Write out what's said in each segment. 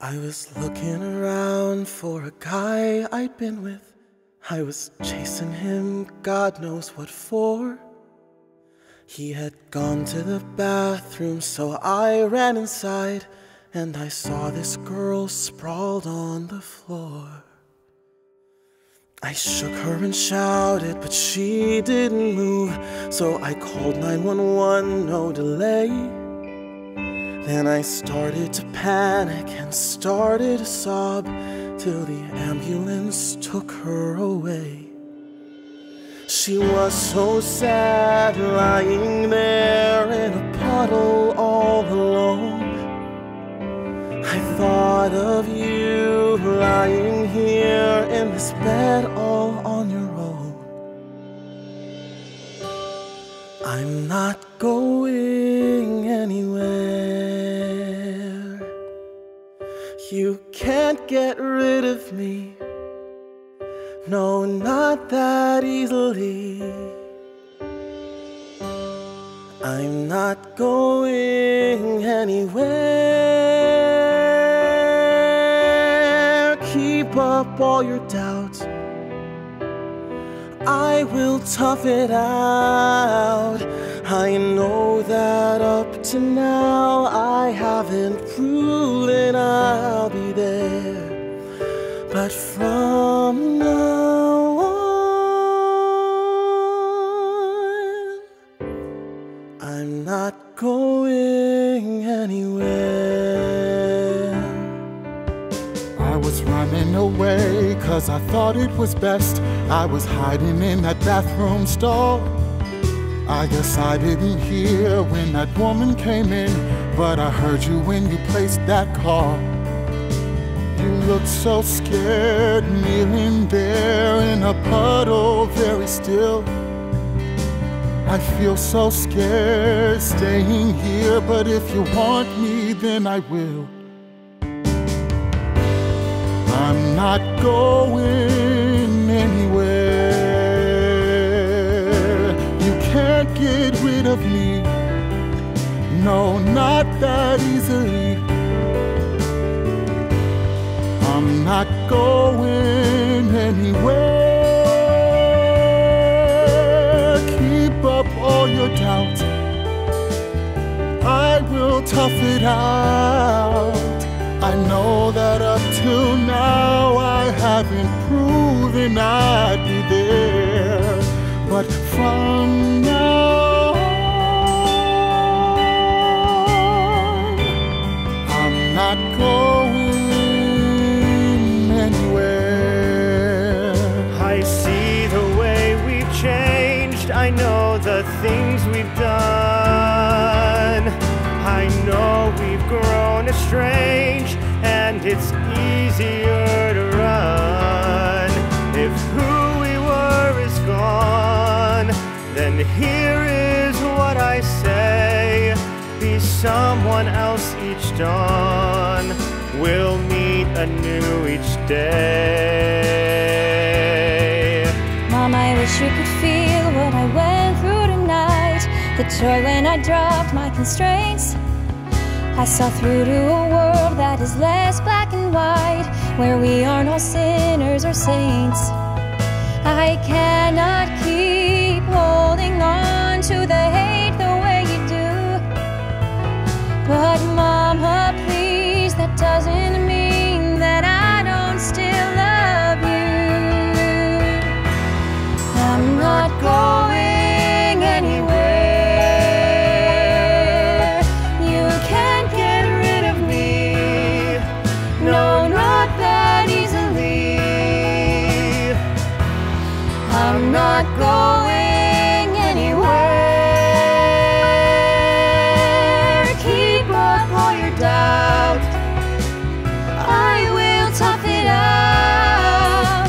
I was looking around for a guy I'd been with. I was chasing him, God knows what for. He had gone to the bathroom, so I ran inside, and I saw this girl sprawled on the floor. I shook her and shouted, but she didn't move, so I called 911, no delay. Then I started to panic and started to sob, till the ambulance took her away. She was so sad, lying there in a puddle all alone. I thought of you, lying here in this bed all on your own. I'm not going anywhere. You can't get rid of me. No, not that easily. I'm not going anywhere. Keep up all your doubts. I will tough it out. I know that up to now I haven't proven I'll be there, but from now on, I'm not going anywhere. I was running away 'cause I thought it was best. I was hiding in that bathroom stall. I guess I didn't hear when that woman came in, but I heard you when you placed that call. You looked so scared, kneeling there in a puddle, very still. I feel so scared staying here, but if you want me, then I will. I'm not going anywhere. You can't get rid of me. No, not that easily. I'm not going anywhere. Keep up all your doubts. I will tough it out. I know that up till now I haven't proven I'd be there, but from now on, I'm not going anywhere. I see the way we've changed. I know the things we've done. I know we've grown estranged, and it's easier to run. If who we were is gone, then here is what I say: be someone else each dawn. We'll meet anew each day. Mom, I wish you could feel what I went through tonight. The joy when I dropped my constraints. I saw through to a world that is less black and white, where we are no sinners or saints. I cannot keep holding on to the hate the way you do. But Mama, please, that doesn't mean that I don't still love you. I'm not going anywhere. Keep up all your doubts. I will tough it out.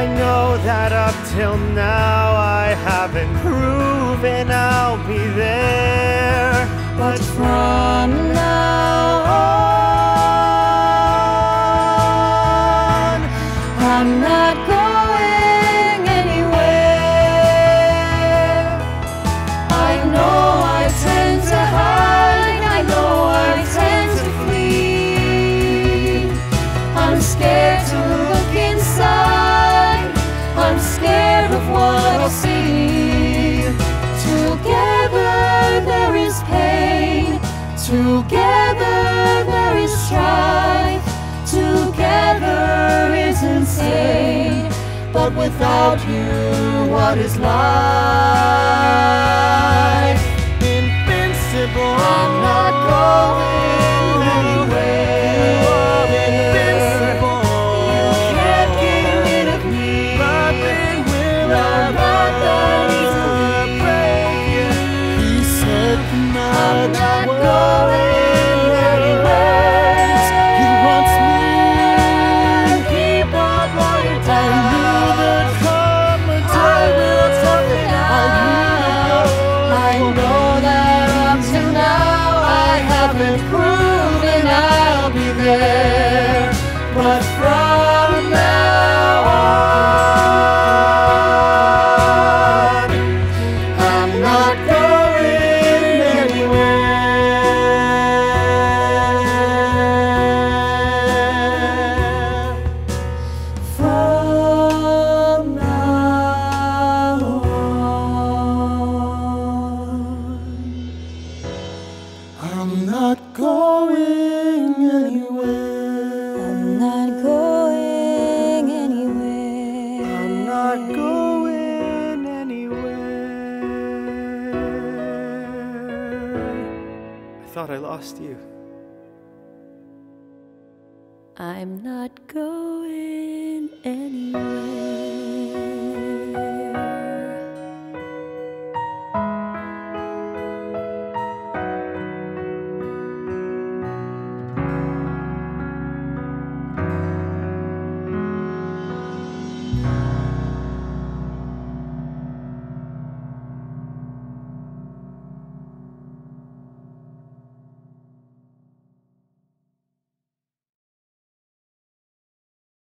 I know that up till now I haven't proven I'll be there, but from now on, I'm not going. I know I tend to flee. Together there is strife, together is insane, but without you, what is life? Invincible, I'm not going anywhere. You are invincible, you can't get rid of me. Nothing will ever break you. He said, I'm not going. But from now on, I'm not going anywhere. From now on, I'm not going anywhere. I thought I lost you. I'm not going anywhere.